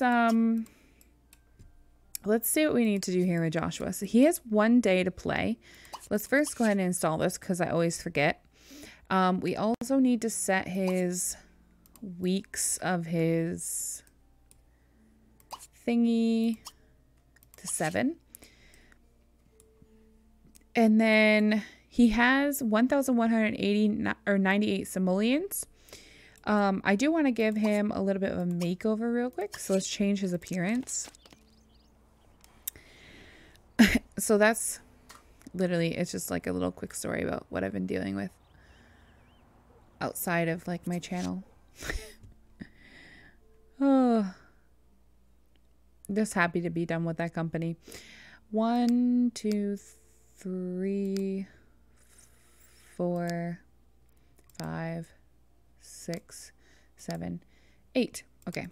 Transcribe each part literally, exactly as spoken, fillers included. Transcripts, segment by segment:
let's um let's see what we need to do here with Joshua. So he has one day to play. Let's first go ahead and install this because I always forget. Um, we also need to set his weeks of his thingy to seven. And then he has one thousand one hundred eighty or ninety-eight simoleons. Um, I do want to give him a little bit of a makeover real quick. So let's change his appearance. So that's literally, it's just like a little quick story about what I've been dealing with outside of like my channel. Oh, just happy to be done with that company. One, two, three, four, five, six, seven, eight. Okay.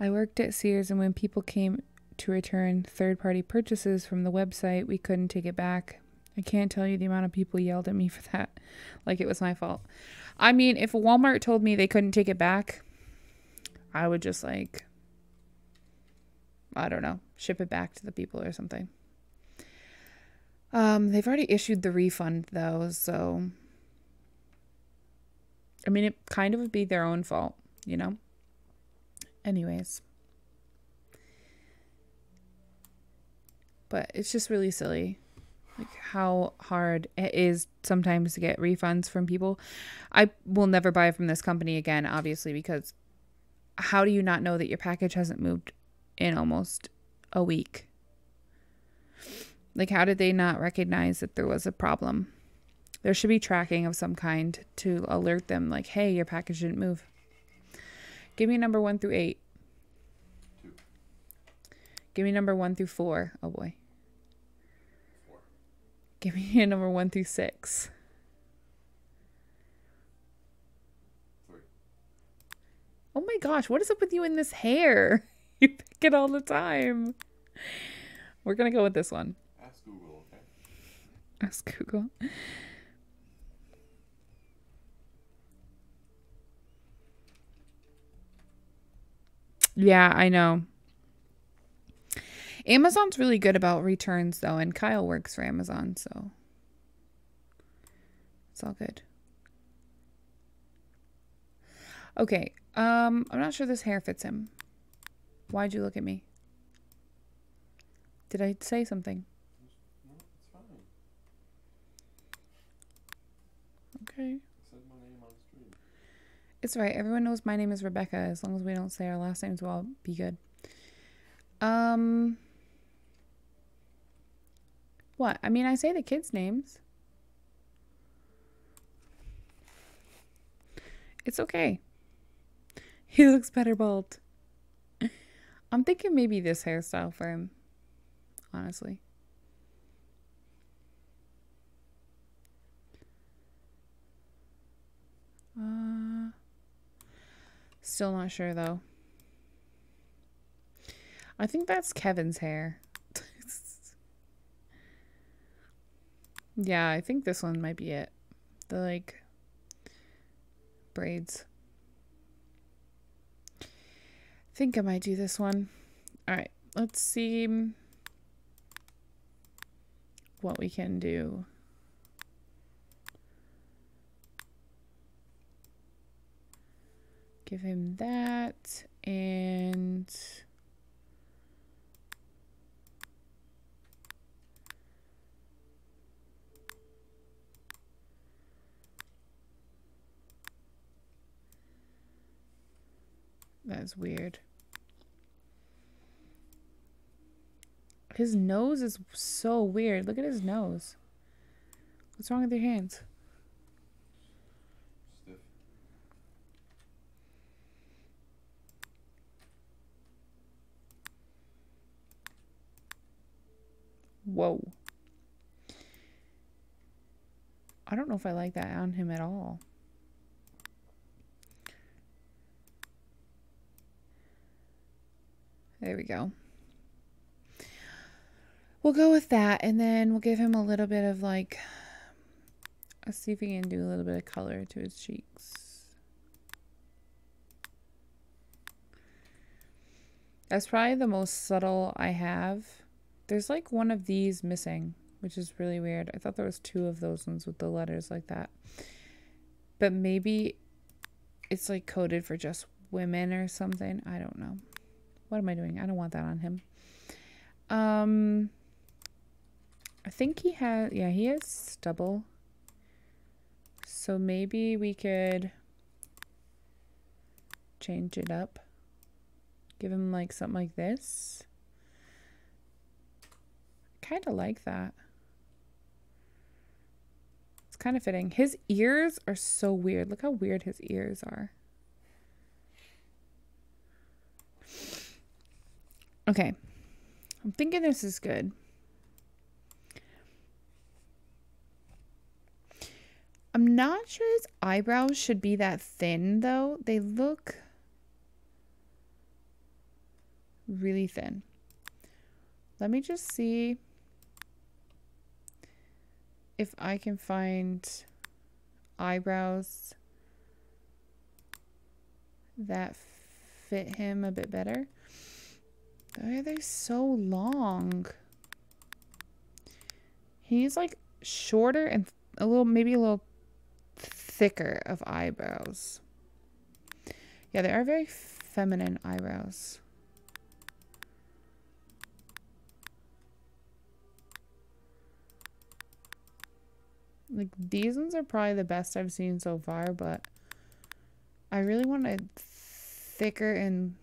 I worked at Sears, and when people came to return third-party purchases from the website, we couldn't take it back. I can't tell you the amount of people yelled at me for that, like it was my fault. I mean, if Walmart told me they couldn't take it back, I would just like, I don't know, ship it back to the people or something. Um, they've already issued the refund though, so I mean, it kind of would be their own fault, you know? Anyways. But it's just really silly, like how hard it is sometimes to get refunds from people. I will never buy from this company again, obviously, because how do you not know that your package hasn't moved in almost a week? Like, how did they not recognize that there was a problem? There should be tracking of some kind to alert them, like, hey, your package didn't move. Give me number one through eight. Two. Give me number one through four. Oh, boy. Give me a number one through six. Three. Oh my gosh, what is up with you in this hair? You pick it all the time. We're gonna go with this one. Ask Google, okay? Ask Google. Yeah, I know. Amazon's really good about returns, though, and Kyle works for Amazon, so it's all good. Okay, um, I'm not sure this hair fits him. Why'd you look at me? Did I say something? No, it's fine. Okay. I said my name on stream. It's right. Everyone knows my name is Rebecca. As long as we don't say our last names, we'll all be good. Um... What? I mean, I say the kids' names. It's okay. He looks better bald. I'm thinking maybe this hairstyle for him, honestly. Uh, still not sure, though. I think that's Kevin's hair. Yeah, I think this one might be it. The, like, braids. I think I might do this one. Alright, let's see what we can do. Give him that, and that's weird. His nose is so weird. Look at his nose. What's wrong with your hands? Stiff. Whoa. I don't know if I like that on him at all. There we go. We'll go with that, and then we'll give him a little bit of, like, let's see if we can do a little bit of color to his cheeks. That's probably the most subtle I have. There's like one of these missing, which is really weird. I thought there was two of those ones with the letters like that. But maybe it's like coded for just women or something. I don't know. What am I doing? I don't want that on him. Um, I think he has, yeah, he has stubble. So maybe we could change it up. Give him like something like this. Kind of like that. It's kind of fitting. His ears are so weird. Look how weird his ears are. Okay. I'm thinking this is good. I'm not sure his eyebrows should be that thin though. They look really thin. Let me just see if I can find eyebrows that fit him a bit better. Why are they so long? He needs like shorter and a little, maybe a little thicker of eyebrows. Yeah, they are very feminine eyebrows. Like, these ones are probably the best I've seen so far, but I really want a thicker and,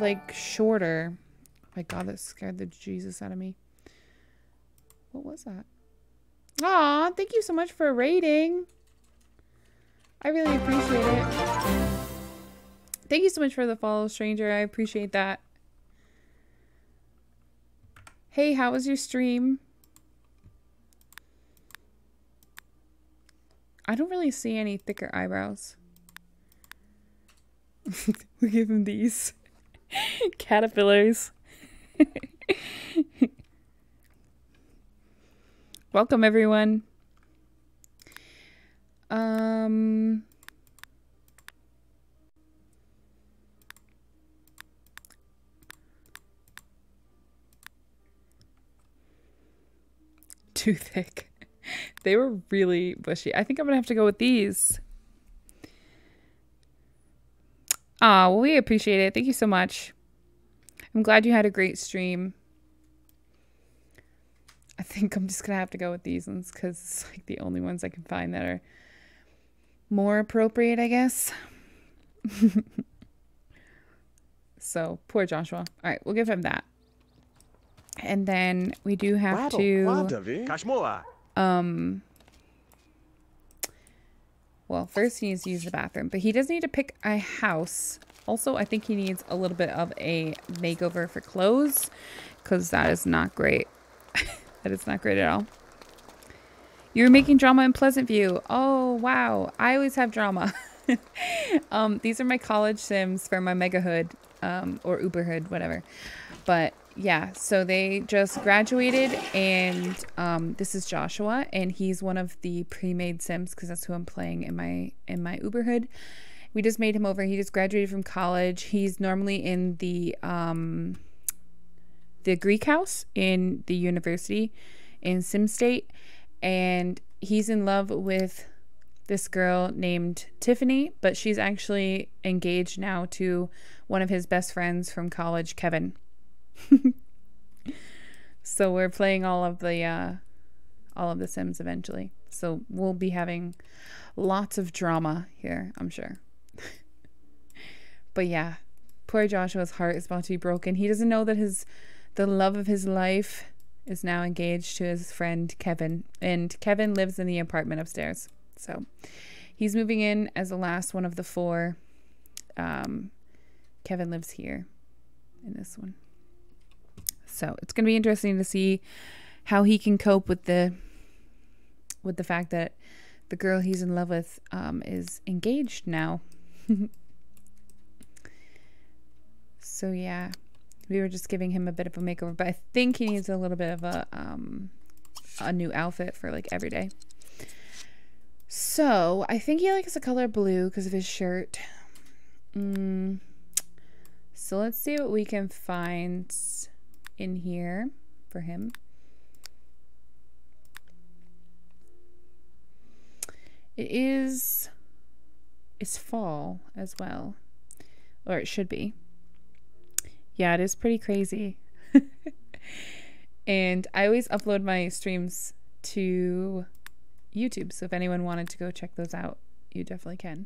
like, shorter. Oh my god, that scared the Jesus out of me. What was that? Aw, thank you so much for rating. I really appreciate it. Thank you so much for the follow, stranger. I appreciate that. Hey, how was your stream? I don't really see any thicker eyebrows. We give him these caterpillars. Welcome, everyone. Um, too thick. They were really bushy. I think I'm gonna have to go with these. Ah, well, we appreciate it. Thank you so much. I'm glad you had a great stream. I think I'm just gonna have to go with these ones because it's like the only ones I can find that are more appropriate, I guess. So poor Joshua. All right, we'll give him that. And then we do have to. Um, well, first he needs to use the bathroom, but he does need to pick a house. Also, I think he needs a little bit of a makeover for clothes because that is not great. That is not great at all. You're making drama in Pleasant View. Oh, wow. I always have drama. um, these are my college sims for my mega hood, um, or Uber hood, whatever. But yeah, so they just graduated, and um, this is Joshua, and he's one of the pre-made sims because that's who I'm playing in my in my Uber hood. We just made him over. He just graduated from college. He's normally in the um, the Greek house in the university in Sim State, and he's in love with this girl named Tiffany, but she's actually engaged now to one of his best friends from college, Kevin. So we're playing all of the uh, all of the Sims eventually. So we'll be having lots of drama here, I'm sure. But yeah, poor Joshua's heart is about to be broken. He doesn't know that his the love of his life is now engaged to his friend Kevin, and Kevin lives in the apartment upstairs. So he's moving in as the last one of the four. Um, Kevin lives here in this one. So it's going to be interesting to see how he can cope with the with the fact that the girl he's in love with um, is engaged now. So yeah, we were just giving him a bit of a makeover, but I think he needs a little bit of a um, a new outfit for like every day. So I think he likes the color blue because of his shirt. Mm. so let's see what we can find in here for him. It is, it's fall as well, or it should be. Yeah, it is pretty crazy. And I always upload my streams to YouTube, so if anyone wanted to go check those out, you definitely can.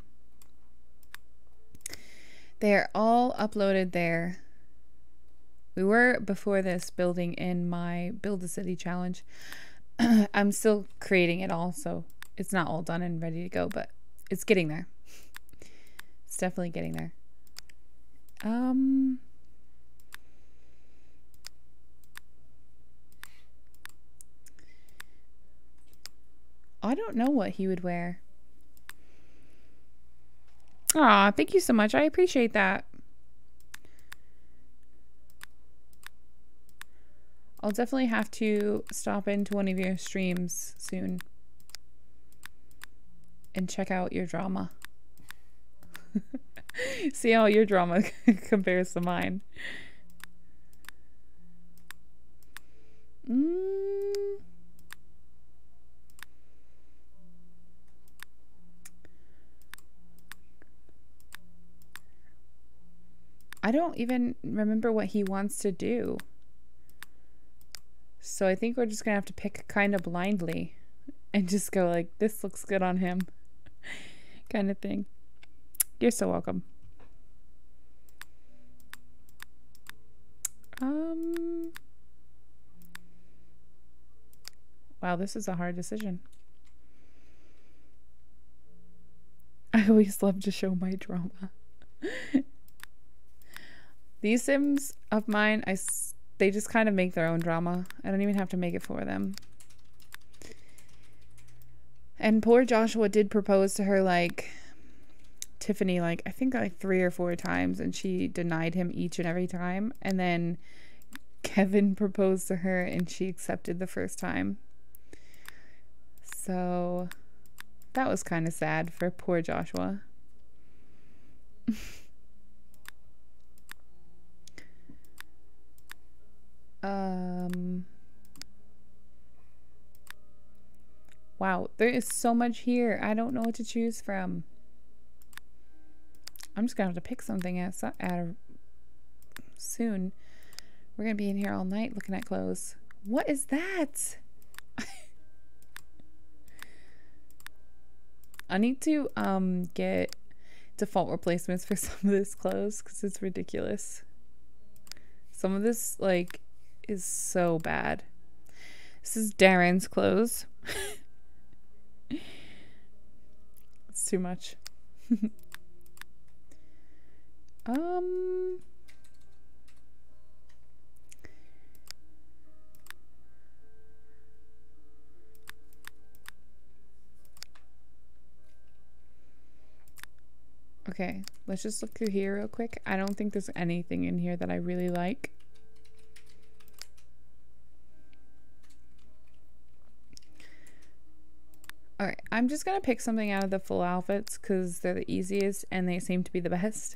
They're all uploaded there. We were, before this, building in my Build a City challenge. I'm still creating it all, so it's not all done and ready to go, but it's getting there. It's definitely getting there. Um... I don't know what he would wear. Aw, thank you so much. I appreciate that. I'll definitely have to stop into one of your streams soon and check out your drama. See how your drama compares to mine. Mm. I don't even remember what he wants to do. So I think we're just gonna have to pick kind of blindly and just go like, this looks good on him, kind of thing. You're so welcome. Um. Wow, this is a hard decision. I always love to show my drama. These Sims of mine, I, they just kind of make their own drama. I don't even have to make it for them. And poor Joshua did propose to her, like, Tiffany, like, I think like three or four times, and she denied him each and every time. And then Kevin proposed to her, and she accepted the first time. So that was kind of sad for poor Joshua. Um, wow, there is so much here. I don't know what to choose from. I'm just gonna have to pick something at, at a, soon. We're gonna be in here all night looking at clothes. What is that? I need to um get default replacements for some of this clothes because it's ridiculous. Some of this, like, is so bad. This is Darren's clothes. It's too much. um Okay, let's just look through here real quick. I don't think there's anything in here that I really like. Alright, I'm just gonna pick something out of the full outfits because they're the easiest and they seem to be the best.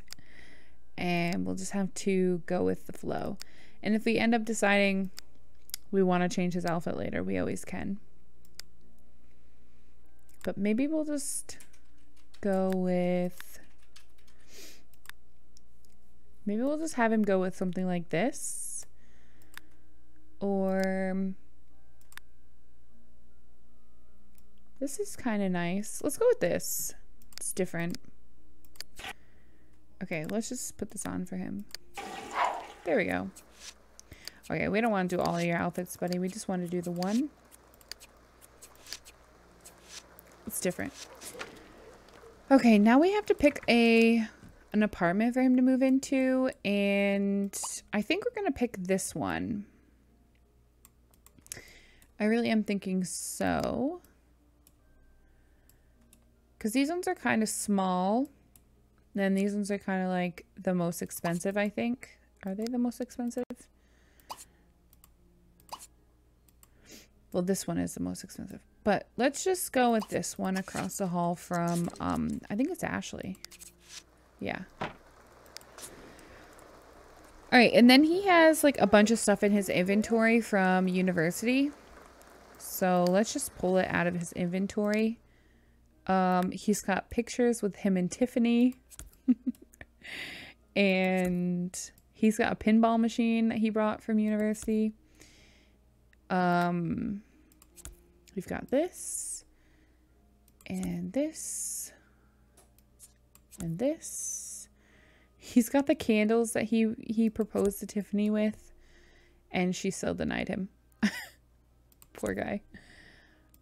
And we'll just have to go with the flow. And if we end up deciding we want to change his outfit later, we always can. But maybe we'll just go with... Maybe we'll just have him go with something like this. Or... This is kind of nice. Let's go with this. It's different. Okay, let's just put this on for him. There we go. Okay, we don't want to do all of your outfits, buddy. We just want to do the one. It's different. Okay, now we have to pick a an apartment for him to move into. And I think we're going to pick this one. I really am thinking so. Because these ones are kind of small. Then these ones are kind of like the most expensive, I think. Are they the most expensive? Well, this one is the most expensive. But let's just go with this one across the hall from, um, I think it's Ashley. Yeah. All right, and then he has like a bunch of stuff in his inventory from university. So let's just pull it out of his inventory. Um, he's got pictures with him and Tiffany. And he's got a pinball machine that he brought from university. Um, we've got this. And this. And this. He's got the candles that he, he proposed to Tiffany with, and she still denied him. Poor guy.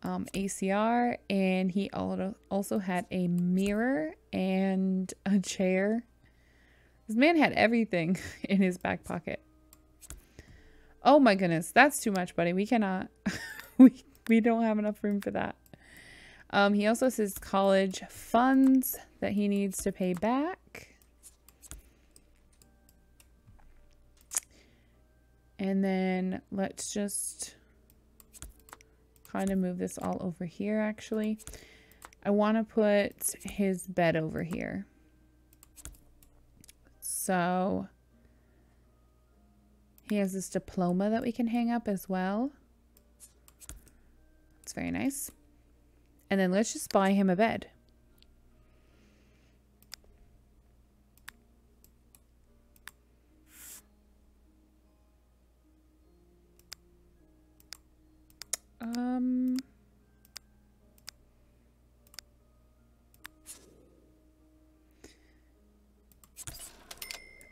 Um, A C R, and he also had a mirror and a chair. This man had everything in his back pocket. Oh my goodness, that's too much, buddy. We cannot. we, we don't have enough room for that. Um, he also says college funds that he needs to pay back. And then let's just kind of move this all over here, actually. I want to put his bed over here. So he has this diploma that we can hang up as well. It's very nice. And then let's just buy him a bed. Um,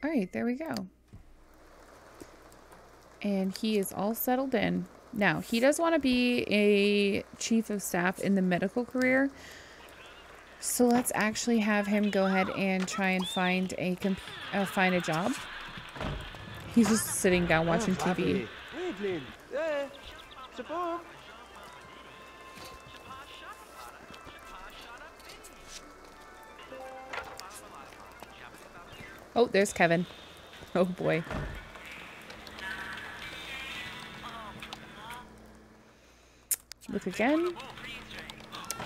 all right, there we go. And he is all settled in. Now, he does want to be a chief of staff in the medical career. So let's actually have him go ahead and try and find a comp uh, find a job. He's just sitting down watching T V. Oh, there's Kevin. Oh boy. Look again.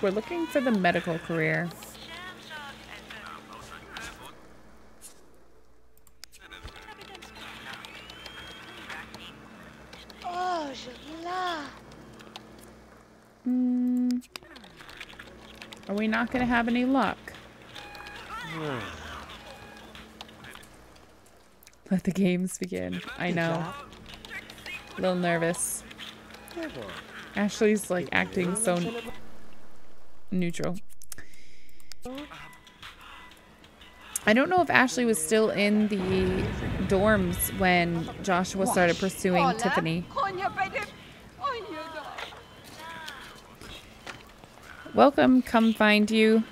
We're looking for the medical career. Hmm. Are we not going to have any luck? Hmm. Let the games begin. I know. A little nervous. Ashley's like acting so neutral. I don't know if Ashley was still in the dorms when Joshua started pursuing Tiffany. Welcome, come find you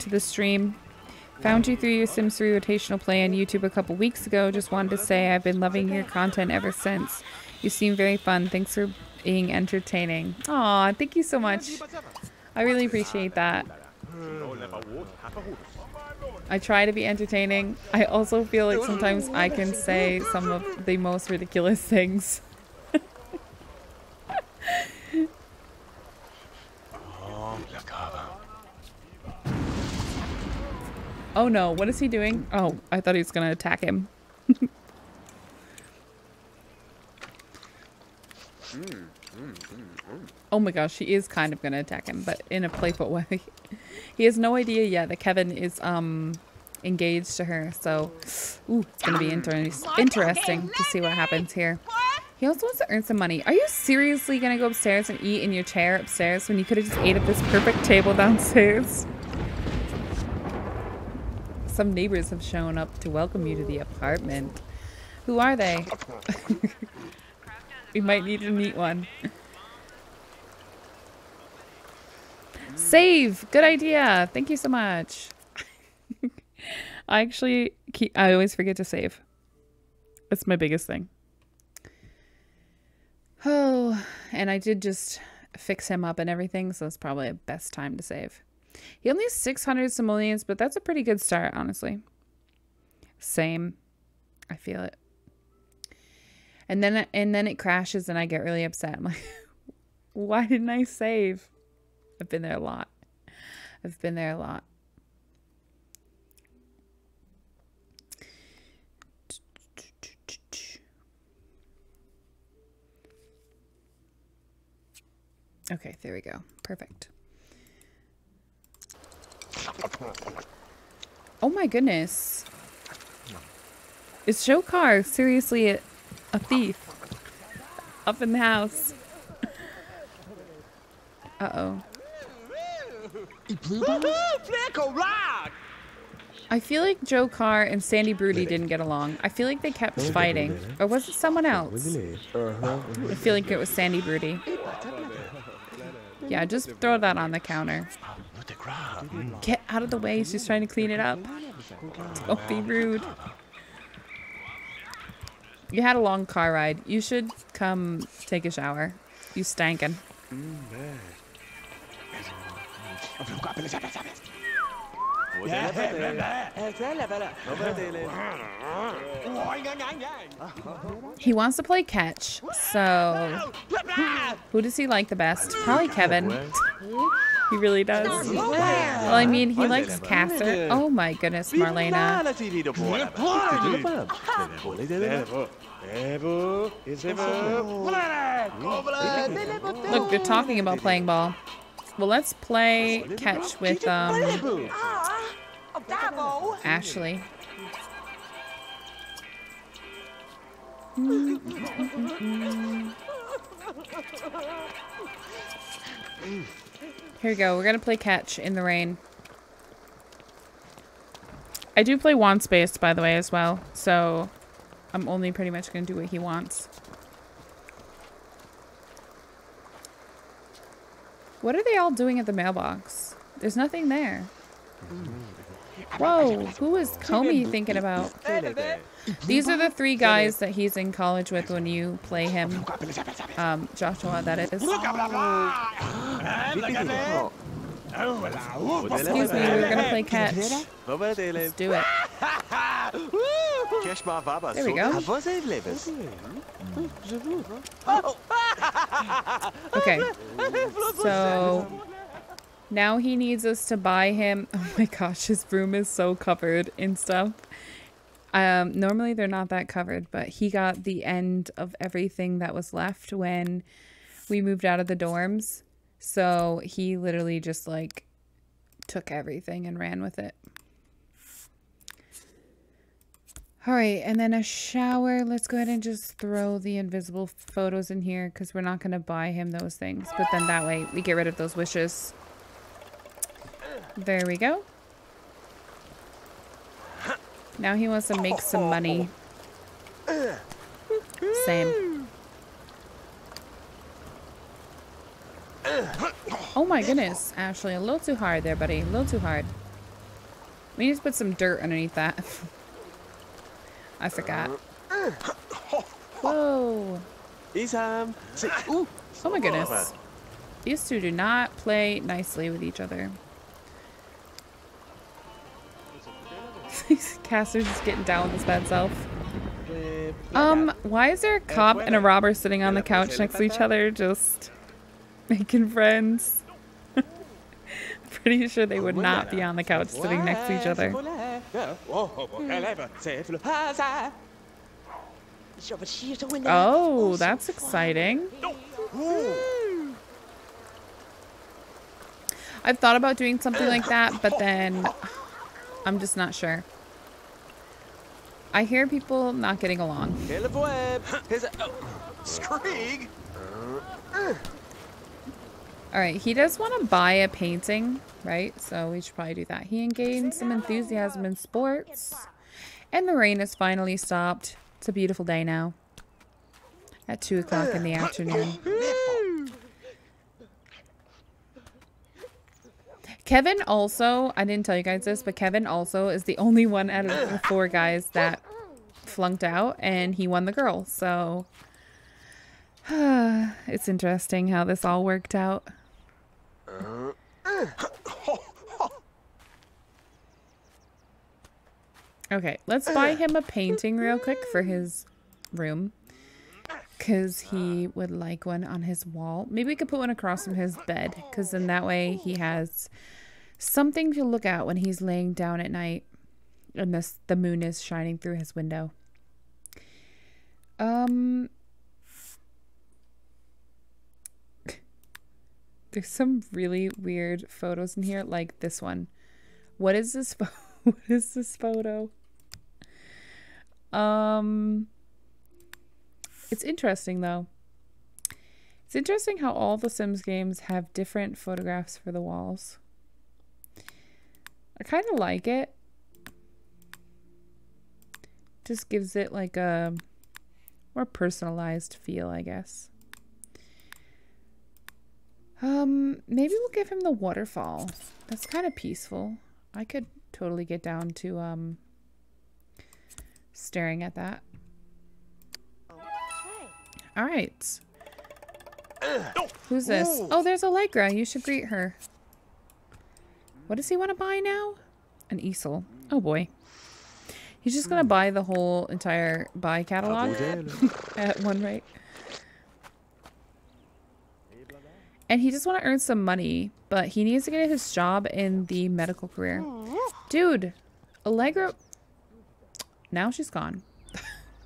to the stream. Found you through your Sims three rotational play on YouTube a couple weeks ago. Just wanted to say I've been loving your content ever since. You seem very fun. Thanks for being entertaining. Aw, thank you so much. I really appreciate that. I try to be entertaining. I also feel like sometimes I can say some of the most ridiculous things. Oh no, what is he doing? Oh, I thought he was gonna attack him. Oh my gosh, he is kind of gonna attack him, but in a playful way. He has no idea yet that Kevin is um engaged to her, so ooh, it's gonna be inter interesting to see what happens here. He also wants to earn some money. Are you seriously gonna go upstairs and eat in your chair upstairs when you could have just ate at this perfect table downstairs? Some neighbors have shown up to welcome you to the apartment. Who are they? We might need to meet one. Save! Good idea! Thank you so much. I actually keep, I always forget to save. That's my biggest thing. Oh, and I did just fix him up and everything, so it's probably the best time to save. He only has six hundred simoleons, but that's a pretty good start, honestly. Same. I feel it. And then, and then it crashes and I get really upset. I'm like, why didn't I save? I've been there a lot. I've been there a lot. Okay, there we go. Perfect. Oh my goodness. Is Shokar seriously a, a thief? Up in the house. Uh-oh. I feel like Joe Carr and Sandy Broody didn't get along. I feel like they kept fighting. Or was it someone else? I feel like it was Sandy Broody. Yeah, just throw that on the counter. Get out of the way. She's trying to clean it up. Don't be rude. You had a long car ride. You should come take a shower. You stankin'. He wants to play catch, so who does he like the best? Probably Kevin. He really does. Well, I mean, he likes Castor. Oh my goodness, Marlena. Look, they're talking about playing ball. Well, let's play catch with um, Ashley. Mm, mm, mm, mm, mm. Here we go. We're gonna play catch in the rain. I do play want space, by the way, as well. So I'm only pretty much gonna do what he wants. What are they all doing at the mailbox? There's nothing there. Whoa, who is Comey thinking about? These are the three guys that he's in college with when you play him. Um, Joshua, that is. Excuse me, we're gonna play catch. Let's do it. There we go. Okay. So now he needs us to buy him. Oh my gosh, his room is so covered in stuff. Um, normally they're not that covered, but he got the end of everything that was left when we moved out of the dorms. So he literally just like took everything and ran with it. All right, and then a shower. Let's go ahead and just throw the invisible photos in here because we're not going to buy him those things. But then that way we get rid of those wishes. There we go. Now he wants to make some money. Same. Oh my goodness, Ashley. A little too hard there, buddy. A little too hard. We need to put some dirt underneath that. I forgot. Whoa. Oh my goodness. These two do not play nicely with each other. Castor's just getting down with his bad self. Um, why is there a cop and a robber sitting on the couch next to each other just making friends? Pretty sure they would not be on the couch sitting next to each other. Oh, that's exciting. I've thought about doing something like that, but then I'm just not sure. I hear people not getting along. All right, he does want to buy a painting, right? So we should probably do that. He gained some enthusiasm in sports. And the rain has finally stopped. It's a beautiful day now. At two o'clock in the afternoon. Kevin also, I didn't tell you guys this, but Kevin also is the only one out of the four guys that flunked out. And he won the girl, so it's interesting how this all worked out. Okay, let's buy him a painting real quick for his room because he would like one on his wall. Maybe we could put one across from his bed because then that way he has something to look at when he's laying down at night and this, the moon is shining through his window. Um... There's some really weird photos in here, like this one. What is this? What is this photo? Um, it's interesting though. It's interesting how all the Sims games have different photographs for the walls. I kind of like it. Just gives it like a more personalized feel, I guess. Um, maybe we'll give him the waterfall. That's kind of peaceful. I could totally get down to um staring at that. All right. Who's this? Oh, there's Allegra. You should greet her. What does he want to buy now? An easel. Oh boy. He's just gonna buy the whole entire buy catalog at one rate. And he just want to earn some money, but he needs to get his job in the medical career. Dude, Allegra. Now she's gone.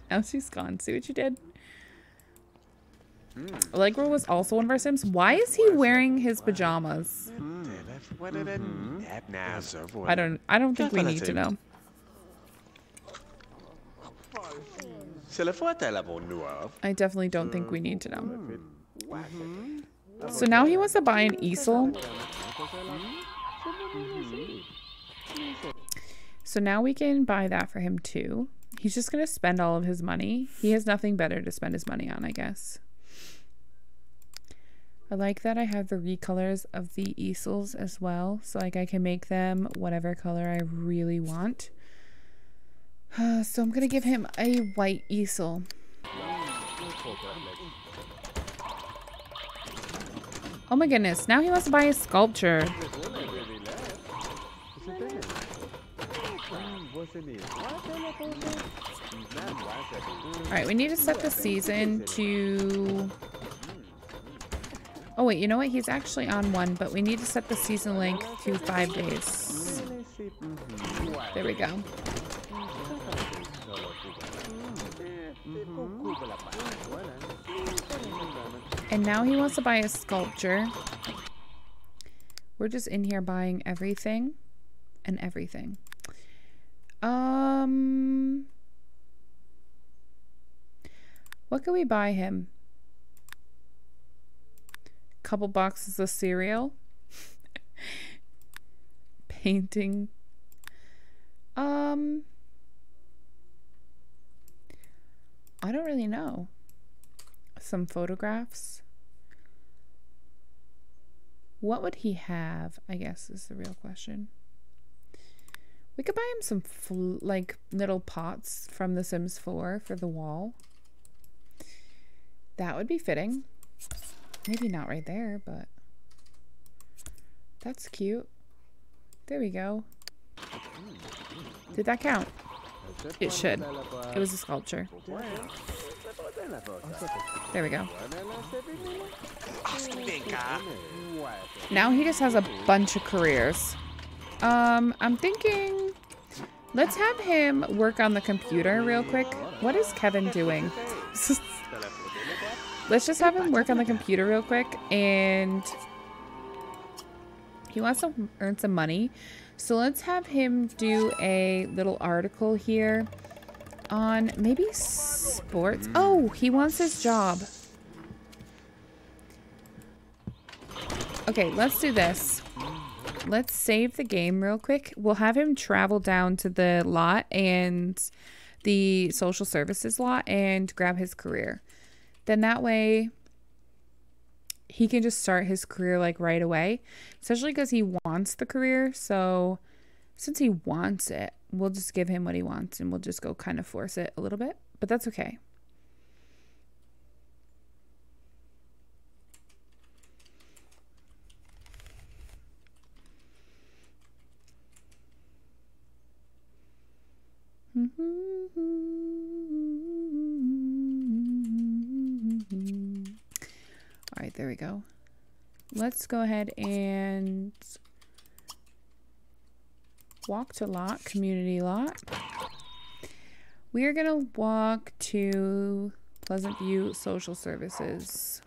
Now she's gone. See what you did? Allegra was also one of our Sims. Why is he wearing his pajamas? Mm-hmm. I don't. I don't think we need to know. I definitely don't think we need to know. So now he wants to buy an easel. So now we can buy that for him too. He's just going to spend all of his money. He has nothing better to spend his money on, I guess. I like that I have the recolors of the easels as well. So like I can make them whatever color I really want. Uh, so I'm going to give him a white easel. Oh my goodness, now he wants to buy a sculpture. Alright, we need to set the season to... Oh wait, you know what? He's actually on one, but we need to set the season length to five days. There we go. And now he wants to buy a sculpture. We're just in here buying everything and everything. Um, what can we buy him? Couple boxes of cereal. Painting. Um, I don't really know. Some photographs. What would he have, I guess, is the real question. We could buy him some fl like little pots from The Sims four for the wall. That would be fitting. Maybe not right there, but that's cute. There we go. Did that count? It should. It was a sculpture. There we go. Now he just has a bunch of careers. Um, I'm thinking let's have him work on the computer real quick. What is Kevin doing? Let's just have him work on the computer real quick, and he wants to earn some money. So let's have him do a little article here on maybe sports. Oh, he wants his job. Okay, let's do this. Let's save the game real quick. We'll have him travel down to the lot and the social services lot and grab his career. Then that way he can just start his career like right away, especially because he wants the career. So since he wants it, we'll just give him what he wants and we'll just go kind of force it a little bit, but that's okay. All right, there we go. Let's go ahead and walk to lot, community lot. We are gonna walk to Pleasant View Social Services.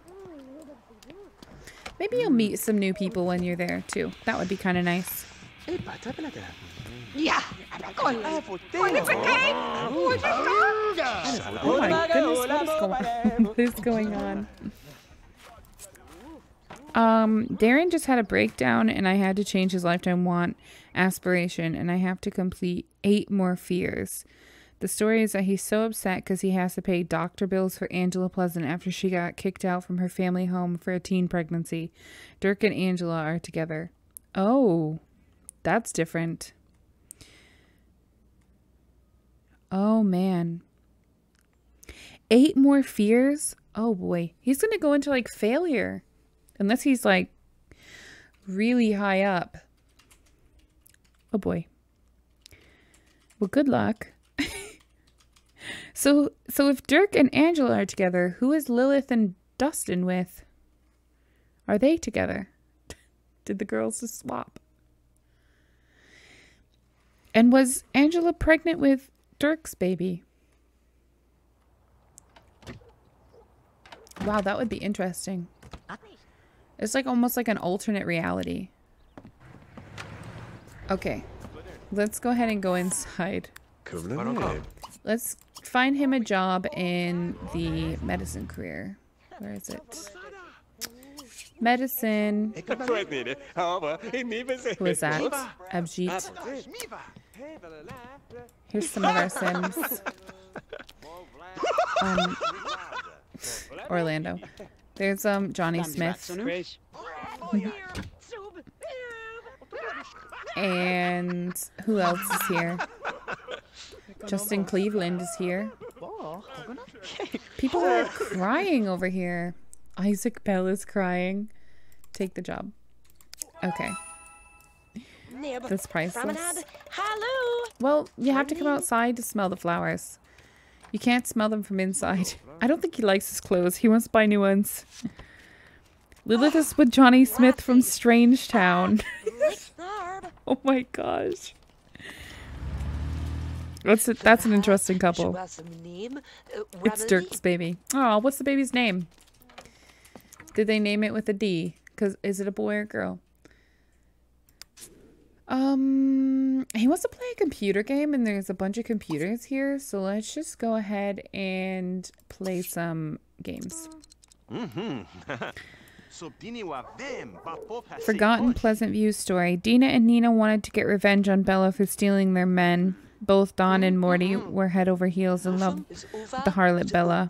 Maybe you'll meet some new people when you're there, too. That would be kind of nice. Yeah. Oh my goodness, what is going on? What is going on? Um, Darren just had a breakdown, and I had to change his lifetime want aspiration, and I have to complete eight more fears. The story is that he's so upset because he has to pay doctor bills for Angela Pleasant after she got kicked out from her family home for a teen pregnancy. Dirk and Angela are together. Oh, that's different. Oh, man. Eight more fears? Oh, boy. He's going to go into, like, failure. Unless he's, like, really high up. Oh, boy. Well, good luck. so, so if Dirk and Angela are together, who is Lilith and Dustin with? Are they together? Did the girls just swap? And was Angela pregnant with Dirk's baby? Wow, that would be interesting. It's like almost like an alternate reality. Okay. Let's go ahead and go inside. Let's find him a job in the medicine career. Where is it? Medicine. Who is that? Abhijeet. Here's some of our Sims. Um, Orlando. There's um Johnny Smith. And who else is here? Justin Cleveland is here. People are crying over here. Isaac Bell is crying. Take the job. Okay. That's priceless. Well, you have to come outside to smell the flowers. You can't smell them from inside. I don't think he likes his clothes. He wants to buy new ones. Lilith is with Johnny Smith from Strangetown. Oh my gosh. That's, a, that's an interesting couple. It's Dirk's baby. Oh, what's the baby's name? Did they name it with a D? 'Cause is it a boy or a girl? Um, he wants to play a computer game, and there's a bunch of computers here, so let's just go ahead and play some games. Mm-hmm. Forgotten Pleasant View story. Dina and Nina wanted to get revenge on Bella for stealing their men. Both Don and Morty were head over heels in love with the harlot Bella,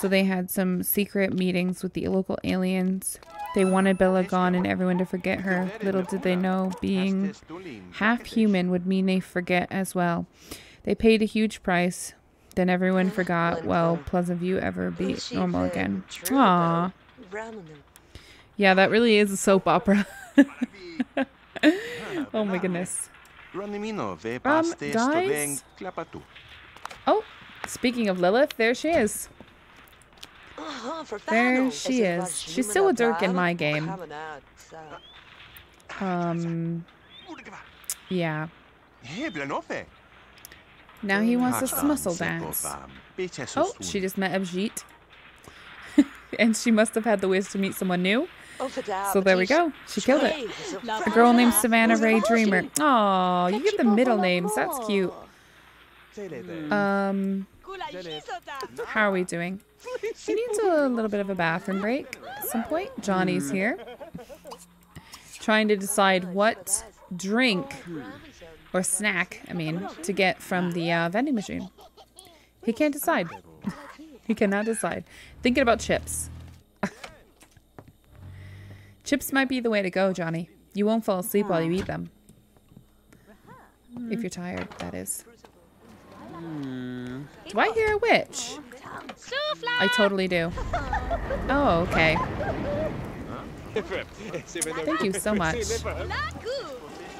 so they had some secret meetings with the local aliens. They wanted Bella gone and everyone to forget her. Little did they know being half human would mean they forget as well. They paid a huge price. Then everyone forgot. Well, Pleasant View ever be normal again. Aww. Yeah, that really is a soap opera. Oh my goodness. Um, guys? Oh, speaking of Lilith, there she is. There she is. She's still a Dirk in my game. Um, yeah. Now he wants to smussle dance. Oh, she just met Abhijeet. And she must have had the wish to meet someone new. So there we go. She killed it. A girl named Savannah Ray Dreamer. Aw, you get the middle names. That's cute. Um, how are we doing? He needs a little bit of a bathroom break at some point. Johnny's here. Trying to decide what drink or snack, I mean, to get from the uh, vending machine. He can't decide. He cannot decide. Thinking about chips. Chips might be the way to go, Johnny. You won't fall asleep while you eat them. If you're tired, that is. Do I hear a witch? I totally do. Oh, okay. Thank you so much.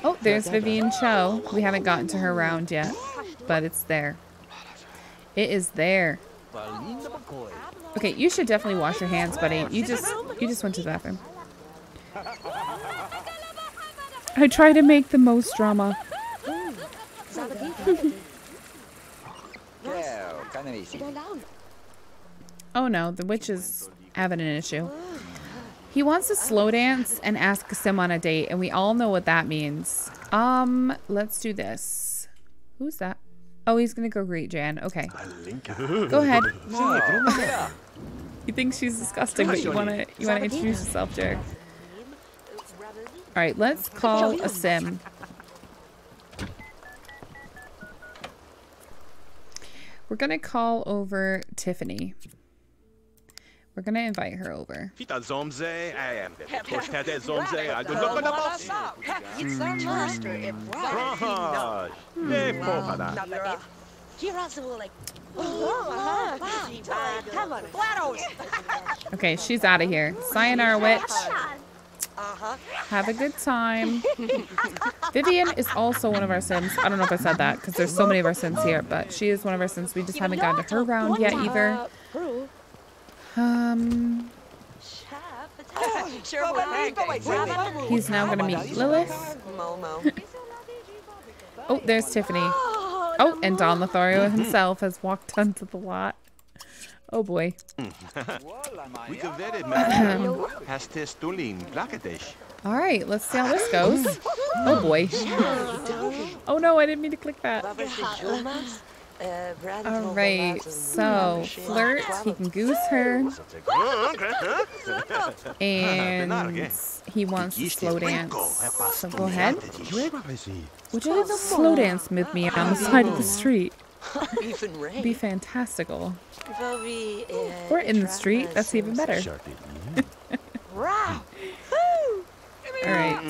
Oh, there's Vivian Cho. We haven't gotten to her round yet, but it's there. It is there. Okay, you should definitely wash your hands, buddy. You just, you just went to the bathroom. I try to make the most drama. Oh no, the witch is having an issue. He wants to slow dance and ask Sim on a date, and we all know what that means. Um, let's do this. Who's that? Oh, he's gonna go greet Jan. Okay. Go ahead. You think she's disgusting, but you wanna you wanna introduce yourself, Dirk. Alright, let's call a Sim. We're gonna call over Tiffany. We're gonna invite her over. Okay, she's out of here. Sayonara, witch. Have a good time. Vivian is also one of our Sims. I don't know if I said that because there's so many of our Sims here, but she is one of our Sims. We just haven't gotten to her round yet either. Um, he's now gonna meet Lilith. Oh, there's Tiffany. Oh, and Don Lothario himself has walked onto the lot. Oh boy. All right, let's see how this goes. Oh boy. Oh no, I didn't mean to click that. All right, so flirt, he can goose her. And he wants to slow dance. So go ahead. Would you like to slow dance with me on the side of the street? Be fantastical. Or in the street, that's even better. Alright.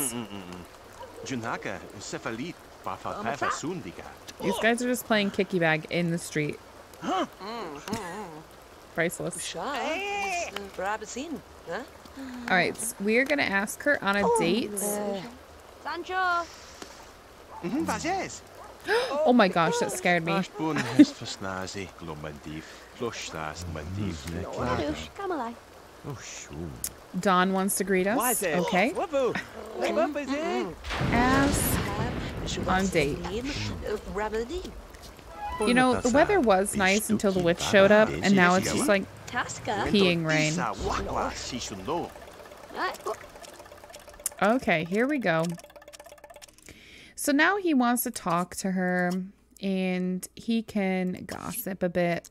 These guys are just playing kicky bag in the street. Priceless. Alright, so we're gonna ask her on a date. Oh my gosh, that scared me. Don wants to greet us. Okay. Ask on date. You know, the weather was nice until the witch showed up, and now it's just like peeing rain. Okay, here we go. So now he wants to talk to her, and he can gossip a bit.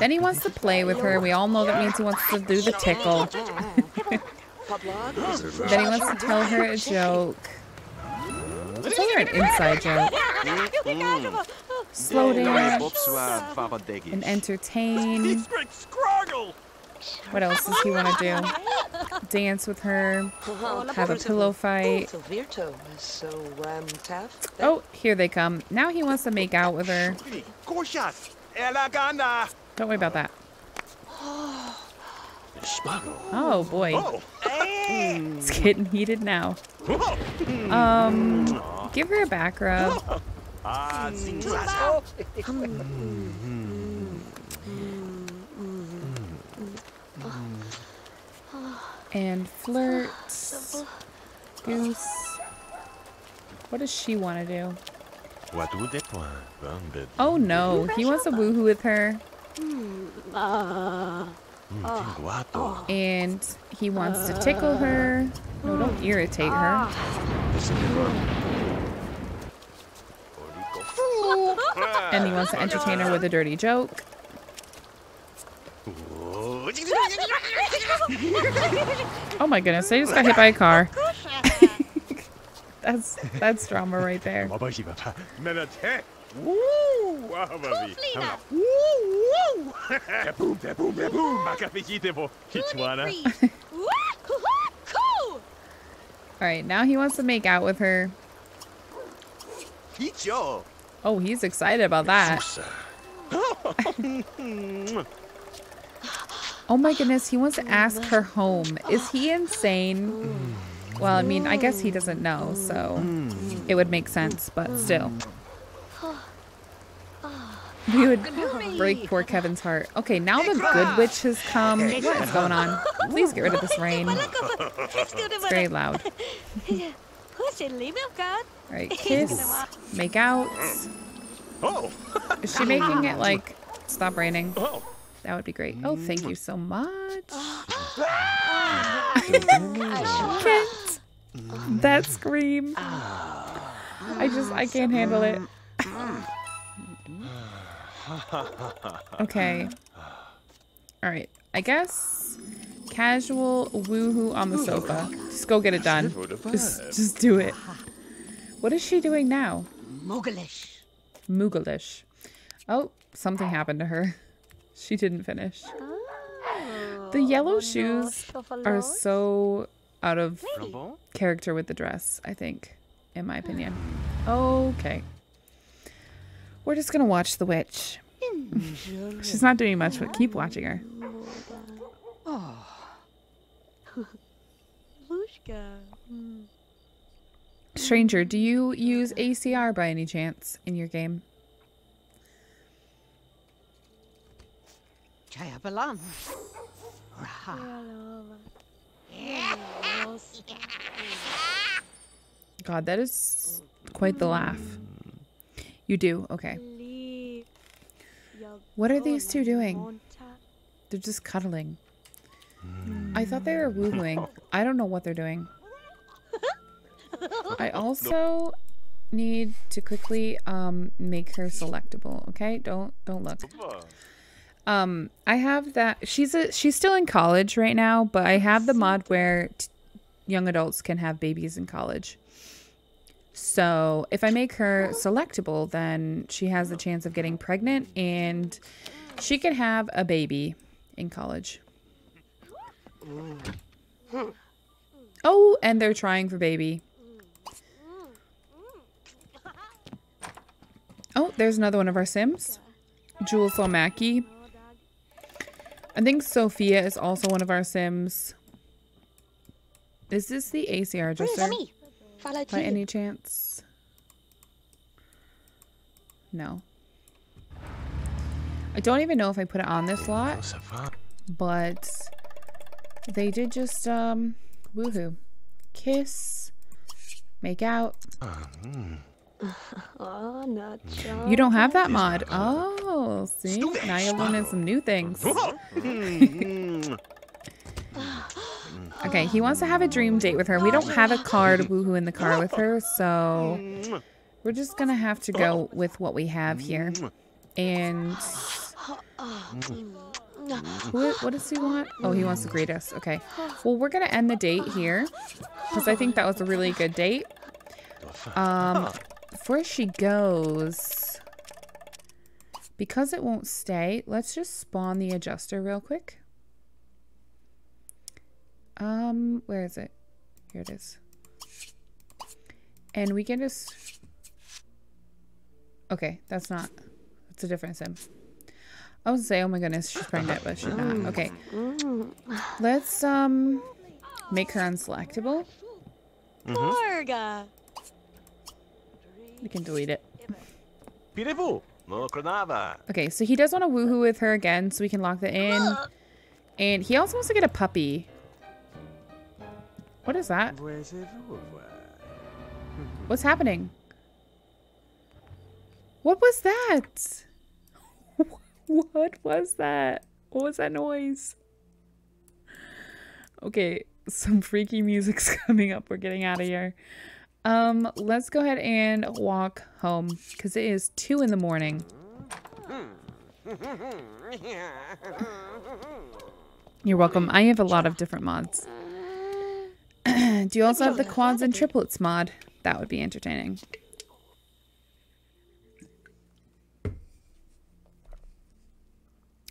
Then he wants to play with her. We all know that means he wants to do the tickle. Then he wants to tell her a joke. Tell her an inside joke. Slow dance and entertain. What else does he want to do? Dance with her, have a pillow fight. Oh, here they come. Now he wants to make out with her. Don't worry about that. Oh boy. It's getting heated now. Um, give her a back rub. And flirts. Goose. What does she want to do? Oh no, he wants to woohoo with her. And he wants to tickle her. No, don't irritate her. And he wants to entertain her with a dirty joke. Oh my goodness, I just got hit by a car. That's that's drama right there. Alright, now he wants to make out with her. Oh, he's excited about that. Oh my goodness, he wants to ask her home. Is he insane? Well, I mean, I guess he doesn't know, so it would make sense, but still. We would break poor Kevin's heart. Okay, now the good witch has come. What is going on? Please get rid of this rain. It's very loud. Alright, kiss. Make out. Is she making it like, stop raining? That would be great. Oh, thank you so much. I can't. That scream. I just, I can't handle it. Okay. Alright, I guess casual woohoo on the sofa. Just go get it done. Just, just do it. What is she doing now? Moogleish. Moogleish. Oh, something happened to her. She didn't finish. The yellow shoes are so out of character with the dress, I think, in my opinion. Okay. We're just gonna watch the witch. She's not doing much, but keep watching her. Stranger, do you use A C R by any chance in your game? God, that is quite the laugh. You do? Okay. What are these two doing? They're just cuddling. I thought they were woo-wooing. I don't know what they're doing. I also need to quickly um make her selectable, okay? Don't don't look. Um I have that she's a she's still in college right now, but I have the mod where t young adults can have babies in college. So if I make her selectable, then she has the chance of getting pregnant and she could have a baby in college. Oh, and they're trying for baby. Oh, there's another one of our Sims. Jules Omaki. I think Sophia is also one of our Sims. Is this the A C R register? By any chance? No. I don't even know if I put it on this lot, but they did just, um, woohoo. Kiss, make out. You don't have that mod. Oh, see? Now you're learning some new things. Okay, he wants to have a dream date with her. We don't have a card woohoo in the car with her, so we're just gonna have to go with what we have here. And what, what does he want? Oh, he wants to greet us. Okay, well, we're gonna end the date here because I think that was a really good date. Um, before she goes, because it won't stay, let's just spawn the adjuster real quick. Um, where is it? Here it is. And we can just... Okay, that's not... That's a different sim. I was gonna say, oh my goodness, she's pregnant, but she's not. Okay. Let's, um, make her unselectable. Mm-hmm. We can delete it. Okay, so he does want to woohoo with her again, so we can lock that in. And he also wants to get a puppy. What is that? What's happening? What was that? What was that? What was that noise? Okay, some freaky music's coming up. We're getting out of here. Um, let's go ahead and walk home because it is two in the morning. You're welcome. I have a lot of different mods. Do you also have the quads and triplets mod? That would be entertaining.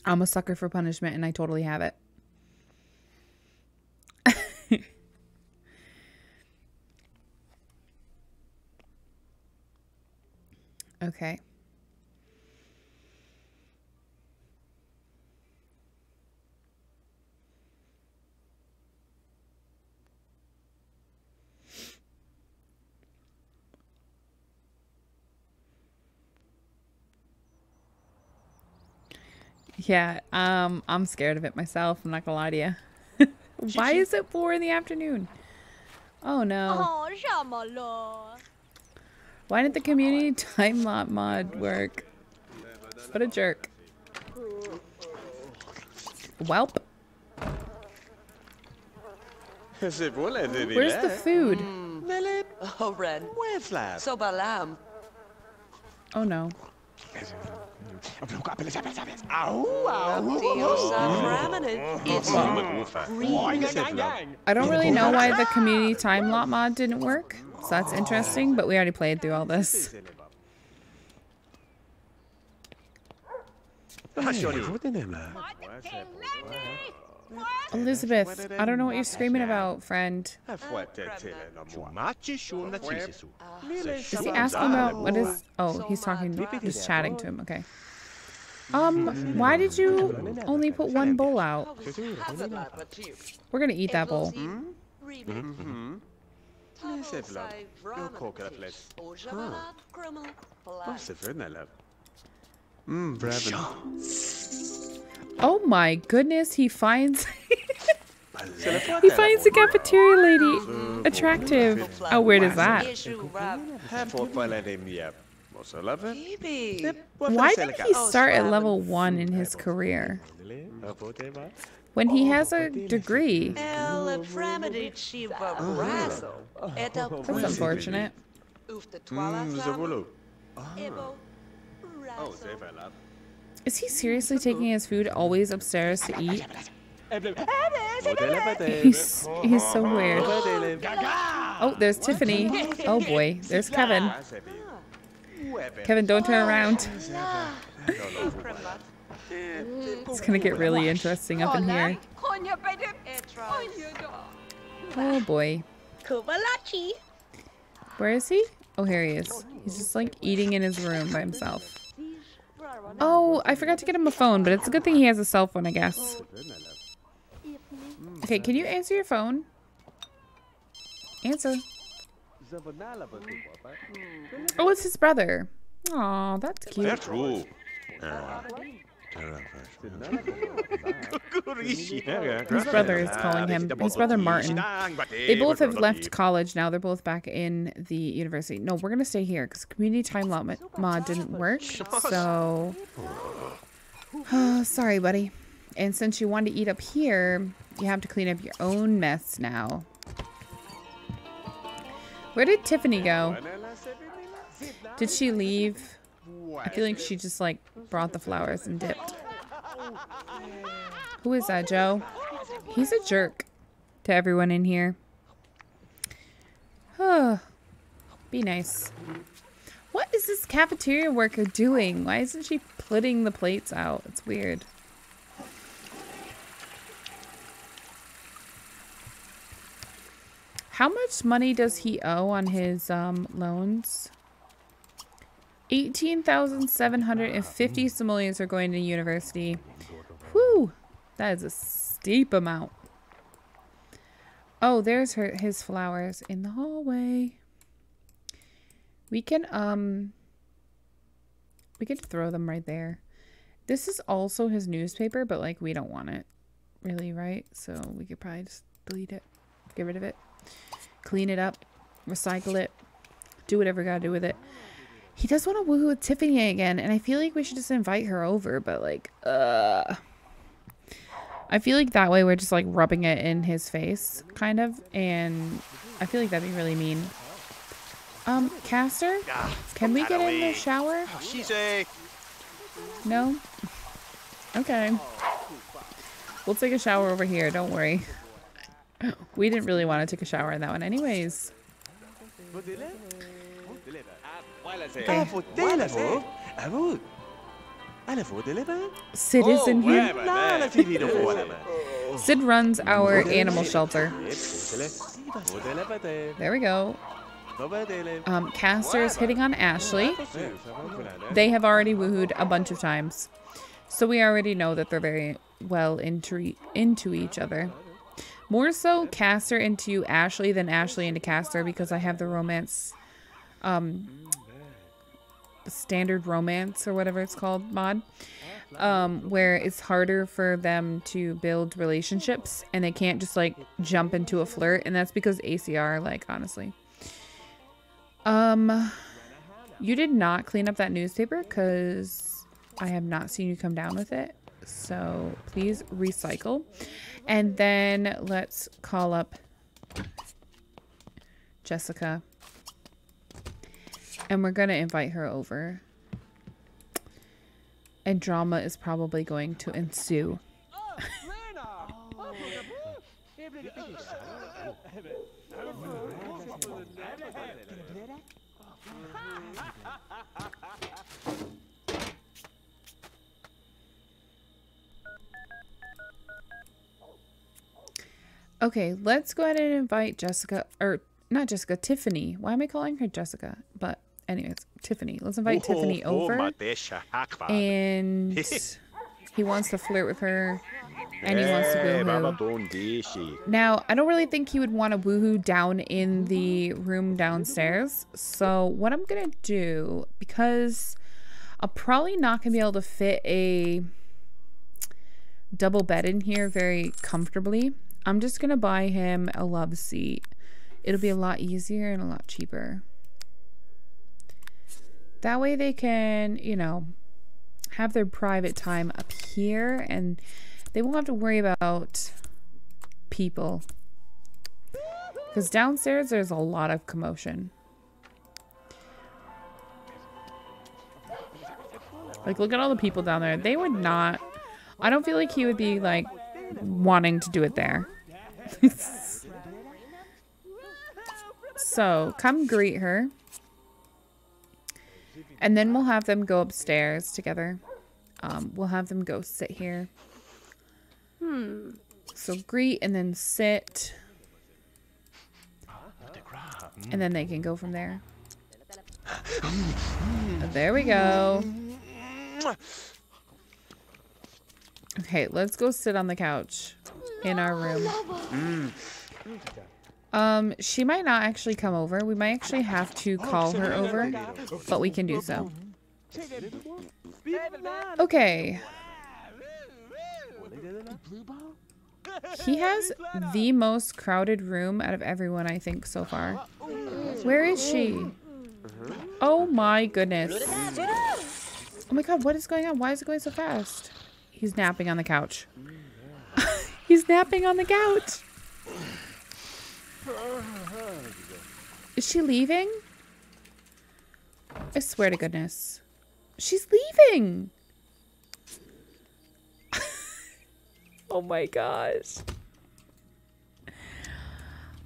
I'm a sucker for punishment and I totally have it. Okay. Yeah, um, I'm scared of it myself. I'm not gonna lie to you. Why is it four in the afternoon? Oh no. Why didn't the community time lot mod work? What a jerk. Welp. Where's the food? Mm. Lilith? Oh, Ren. Where's that? So balam. Oh no. I don't really know why the community time lot mod didn't work, so that's interesting, but we already played through all this. Elizabeth, I don't know what you're screaming about, friend. Is he asking about what is... Oh, he's talking... He's chatting to him, okay. Um, why did you only put one bowl out? We're gonna eat that bowl. Mm-hmm. Oh my goodness, he finds he finds the cafeteria lady attractive. Oh, where is that? Why did he start at level one in his career when he has a degree? That's unfortunate. Is he seriously taking his food always upstairs to eat? He's, he's so weird. Oh, there's Tiffany. Oh boy, there's Kevin. Kevin, don't turn around. It's gonna get really interesting up in here. Oh boy. Where is he? Oh, here he is. He's just like eating in his room by himself. Oh, I forgot to get him a phone, but it's a good thing he has a cell phone, I guess. Okay, can you answer your phone? Answer. Oh, it's his brother. Aw, that's cute. That's true. His brother is calling him. His brother Martin. They both have left college now. They're both back in the university. No, we're gonna stay here because community time mod, mod didn't work. So oh, sorry, buddy. And since you want to eat up here, you have to clean up your own mess now. Where did Tiffany go? Did she leave? I feel like she just like brought the flowers and dipped. Who is that, Joe? He's a jerk to everyone in here. Huh. Be nice. What is this cafeteria worker doing? Why isn't she putting the plates out? It's weird. How much money does he owe on his um, loans? eighteen thousand seven hundred fifty simoleons are going to university. Whew! That is a steep amount. Oh, there's her, his flowers in the hallway. We can, um... we can throw them right there. This is also his newspaper, but, like, we don't want it. Really, right? So we could probably just delete it. Get rid of it. Clean it up. Recycle it. Do whatever you gotta do with it. He does want to woohoo with Tiffany again, and I feel like we should just invite her over, but like, uh, I feel like that way we're just like rubbing it in his face, kind of, and I feel like that'd be really mean. Um, Castor, can we get in the shower? No? Okay. We'll take a shower over here, don't worry. We didn't really want to take a shower in that one anyways. Okay. Sid is in here. Sid runs our animal shelter. There we go. Um, Castor is hitting on Ashley. They have already woohooed a bunch of times, so we already know that they're very well into into each other. More so, Castor into Ashley than Ashley into Castor, because I have the romance. Um, standard romance or whatever it's called mod, um, where it's harder for them to build relationships and they can't just like jump into a flirt, and that's because A C R, like, honestly. Um, you did not clean up that newspaper because I have not seen you come down with it, so please recycle. And then let's call up Jessica. And we're going to invite her over. And drama is probably going to ensue. Okay, let's go ahead and invite Jessica, or not Jessica, Tiffany. Why am I calling her Jessica? But anyways, Tiffany. Let's invite oh, Tiffany over. Oh, and he wants to flirt with her. And he wants to woohoo. Now, I don't really think he would want to woohoo down in the room downstairs. So what I'm going to do, because I'm probably not going to be able to fit a double bed in here very comfortably, I'm just going to buy him a love seat. It'll be a lot easier and a lot cheaper. That way they can, you know, have their private time up here and they won't have to worry about people. Because downstairs there's a lot of commotion. Like, look at all the people down there. They would not... I don't feel like he would be, like, wanting to do it there. So, come greet her. And then we'll have them go upstairs together. Um, we'll have them go sit here. Hmm. So greet and then sit. And then they can go from there. There we go. Okay, let's go sit on the couch in our room. Um, she might not actually come over. We might actually have to call her over, but we can do so. Okay. He has the most crowded room out of everyone, I think, so far. Where is she? Oh my goodness. Oh my god, what is going on? Why is it going so fast? He's napping on the couch. He's napping on the couch. Is she leaving? I swear to goodness. She's leaving. Oh my gosh.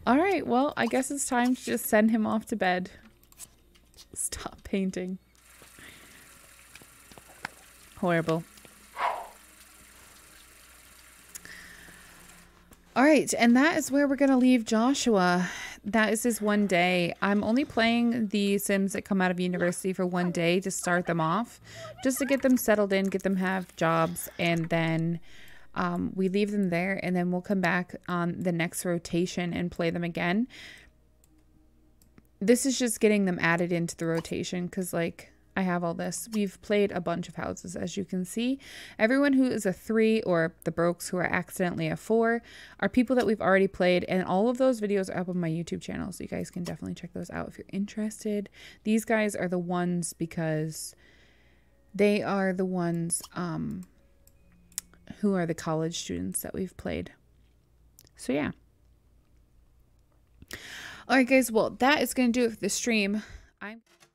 All right, well, I guess it's time to just send him off to bed. Stop painting. Horrible. All right, and that is where we're going to leave Joshua. That is his one day. I'm only playing the Sims that come out of university for one day to start them off, just to get them settled in, get them have jobs, and then... Um, we leave them there and then we'll come back on the next rotation and play them again. This is just getting them added into the rotation because, like, I have all this. We've played a bunch of houses, as you can see. Everyone who is a three or the Brokes who are accidentally a four are people that we've already played, and all of those videos are up on my YouTube channel, so you guys can definitely check those out if you're interested. These guys are the ones because they are the ones... Um, who are the college students that we've played. So yeah. All right guys, well that is going to do it for the stream. I'm